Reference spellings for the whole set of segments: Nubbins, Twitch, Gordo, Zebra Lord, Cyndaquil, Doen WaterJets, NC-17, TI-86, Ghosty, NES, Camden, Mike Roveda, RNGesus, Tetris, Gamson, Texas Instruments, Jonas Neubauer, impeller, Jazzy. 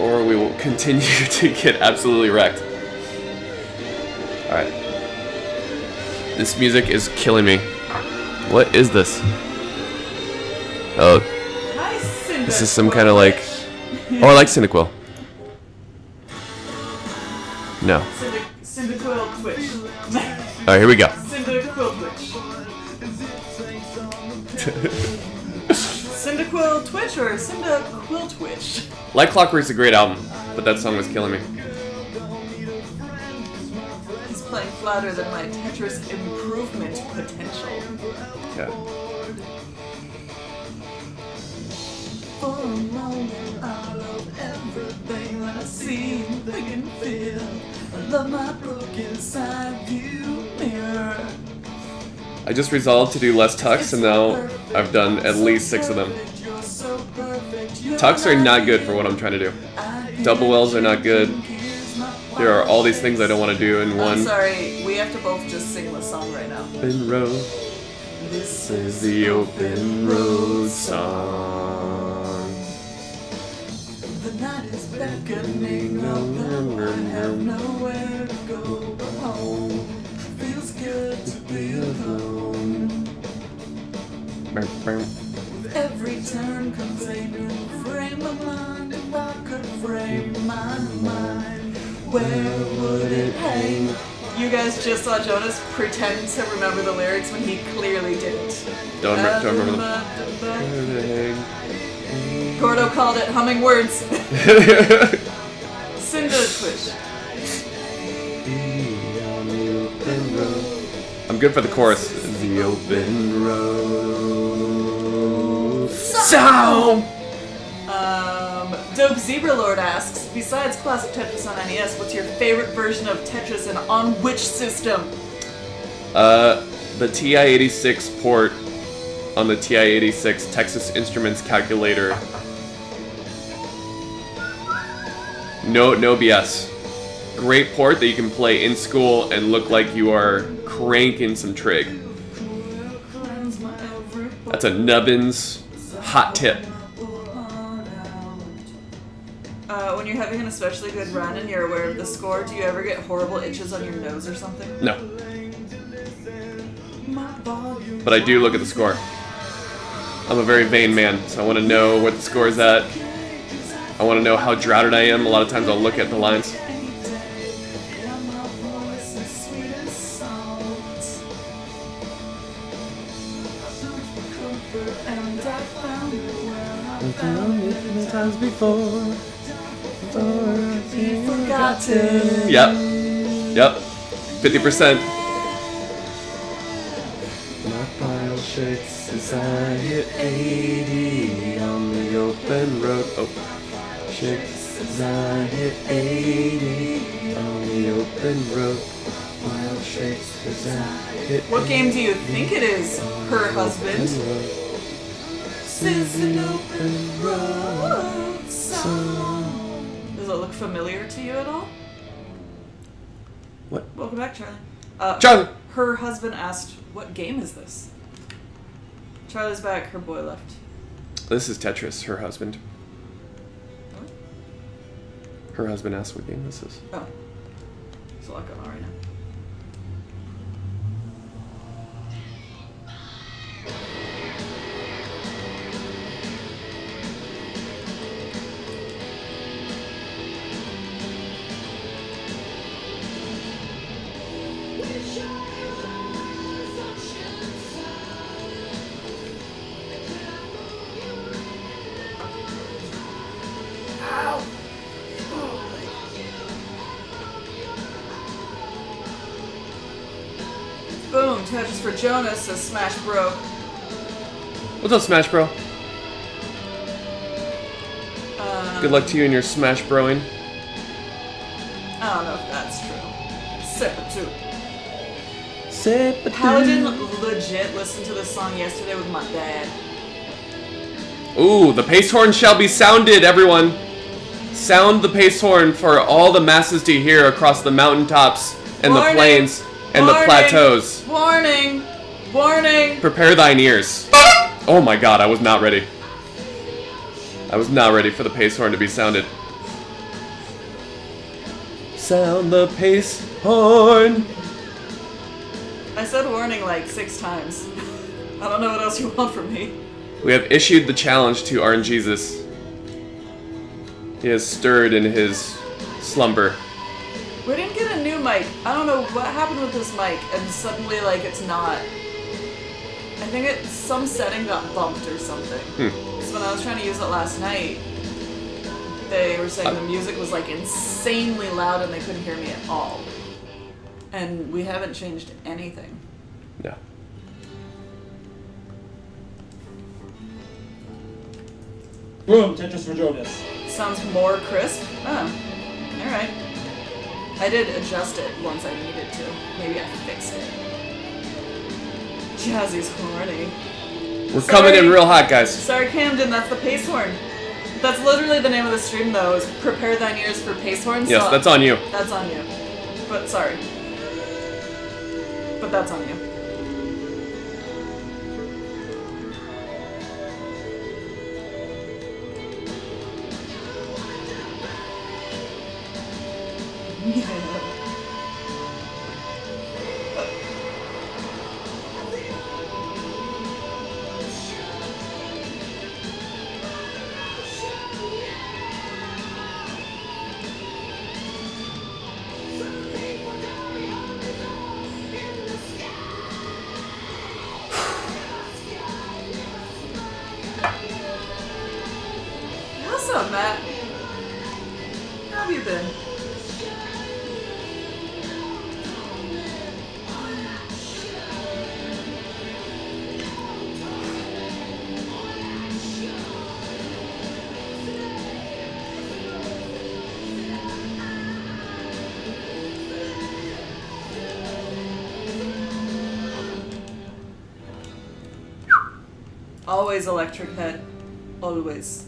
or we will continue to get absolutely wrecked. Alright. This music is killing me. What is this? Oh. This is some kind of like... Oh, I like Cyndaquil. No. Cyndaquil Twitch. Alright, here we go. Cyndaquil Twitch. Cyndaquil Twitch or Cyndaquil Twitch? Like Clockwork's a great album, but that song was killing me. It's playing flatter than my Tetris improvement potential. Okay. For a moment, I love everything that I see, think, and feel. I love my broken side view mirror. I just resolved to do less tucks, and now I've done at least 6 of them. Tucks are not good for what I'm trying to do. Double L's are not good. There are all these things I don't want to do in one. I'm sorry, we have to both just sing the song right now. Open road. This is the open road song. The night is beckoning, although I have nowhere to go but home. Feels good to be alone. Every turn comes a new frame of mind. If I could frame my mind, where would it hang? You guys just saw Jonas pretend to remember the lyrics when he clearly didn't. Don't remember them. Gordo called it humming words. Cyndaquil. I'm good for the chorus. The open road. So! Dope Zebra Lord asks, besides classic Tetris on NES, what's your favorite version of Tetris and on which system? The TI-86 port on the TI-86 Texas Instruments calculator. No BS. Great port that you can play in school and look like you are cranking some trig. That's a Nubbins hot tip. When you're having an especially good run and you're aware of the score, do you ever get horrible itches on your nose or something? No. But I do look at the score. I'm a very vain man, so I want to know what the score is at. I want to know how droughted I am. A lot of times I'll look at the lines. Times before be forgotten. Yep. 50%. My pile shakes as I hit 80 on the open road. Oh. Shakes as I hit 80 on the open road. Pile shakes as I hit. What game do you think it is, her husband? This is an open road song. Does it look familiar to you at all? What? Welcome back, Charlie. Charlie! Her husband asked, what game is this? Charlie's back, her boy left. This is Tetris, her husband. What? Her husband asked what game this is. Oh. There's a lot going on right now. Touches for Jonas says Smash Bro. What's up, Smash Bro? Good luck to you and your Smash Broing. I don't know if that's true. Sip it too. Paladin legit listened to this song yesterday with my dad. Ooh, the pace horn shall be sounded, everyone. Sound the pace horn for all the masses to hear across the mountaintops and the plains. And warning, the plateaus. Warning! Warning! Prepare thine ears. Oh my god, I was not ready. I was not ready for the pace horn to be sounded. Sound the pace horn. I said warning like 6 times. I don't know what else you want from me. We have issued the challenge to RNGesus. He has stirred in his slumber. We didn't get a new mic. I don't know what happened with this mic, and suddenly, like, it's not. I think it's some setting got bumped or something. Because when I was trying to use it last night, they were saying the music was, like, insanely loud and they couldn't hear me at all. And we haven't changed anything. No. Boom! Tetris for Jonas. Sounds more crisp. Oh. Alright. I did adjust it once I needed to. Maybe I can fix it. Jazzy's horny. We're coming in real hot, guys. Sorry, Camden, that's the pace horn. That's literally the name of the stream, though, is Prepare Thine Ears for Pace Horns. Yes, so that's on you. That's on you. But sorry. But that's on you. Yeah. What's up, Matt? How have you been? Always electric head. Always.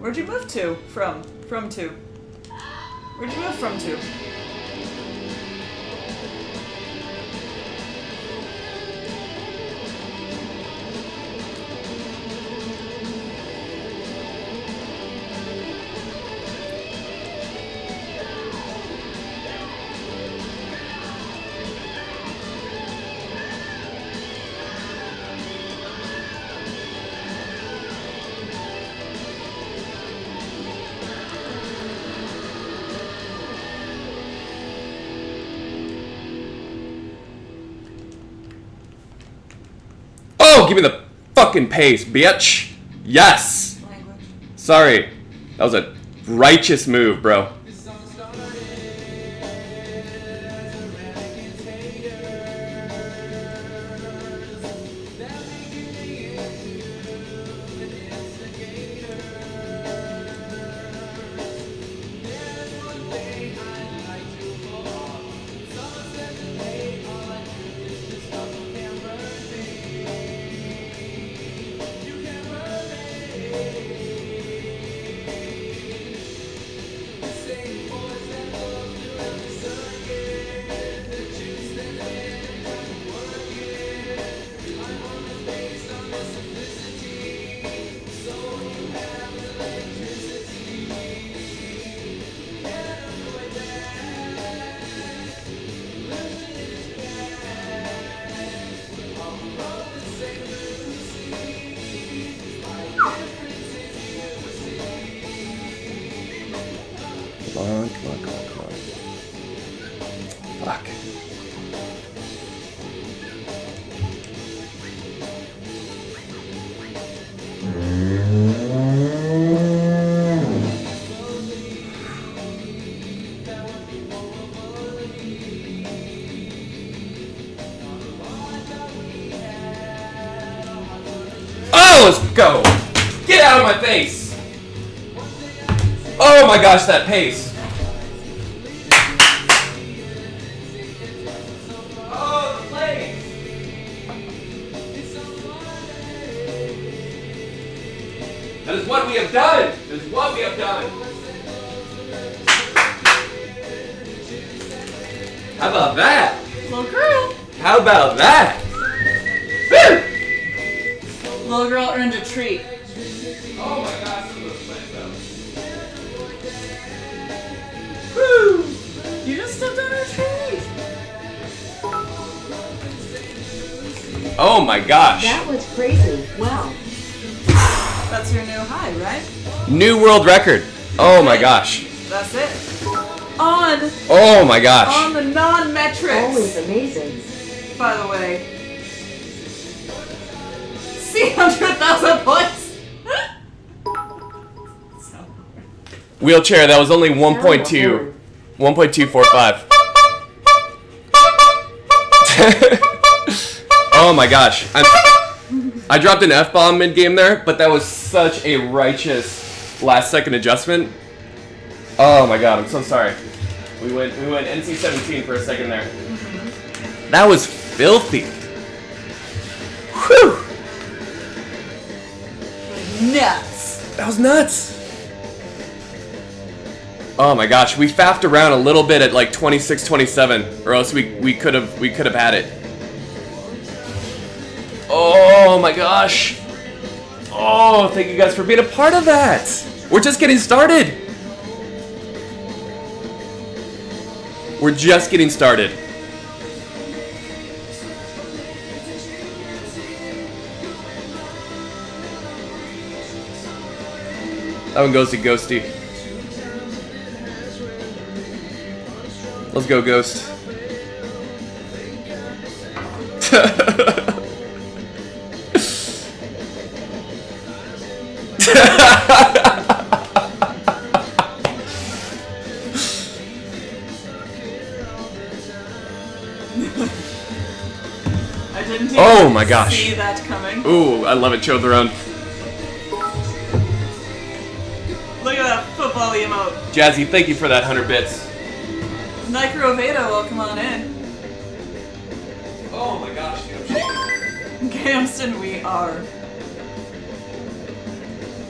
Where'd you move to? From to? Where'd you move from to? Give me the fucking pace, bitch. Yes. Language. Sorry. That was a righteous move, bro. Go! Get out of my face! Oh my gosh, that pace! Oh, the place! That is what we have done! That is what we have done! How about that? Little girl! How about that? Little girl earned a treat. Oh my gosh, that was nice though. Woo! You Oh my gosh. That was crazy. Wow. That's your new high, right? New world record. Oh my gosh. That's it. On. Oh my gosh. On the non-metrics. Always amazing. By the way. 100,000 points. Wheelchair. That was only 1.2. 1.245. Oh my gosh. I dropped an F-bomb mid-game there, but that was such a righteous last-second adjustment. Oh my god, I'm so sorry. We went NC-17 for a second there. That was filthy. Whew. Nuts. That was nuts. Oh my gosh, we faffed around a little bit at like 26, 27, or else we could have had it. Oh my gosh. Oh, thank you guys for being a part of that. We're just getting started. We're just getting started. That one goes to Ghosty. Let's go, Ghost. I didn't even oh my gosh. See that coming. Ooh, I love it. Show their own. Look at that football emote. Jazzy, thank you for that 100 bits. Mike Roveda, welcome on in. Oh my gosh, dude. Gamson, we are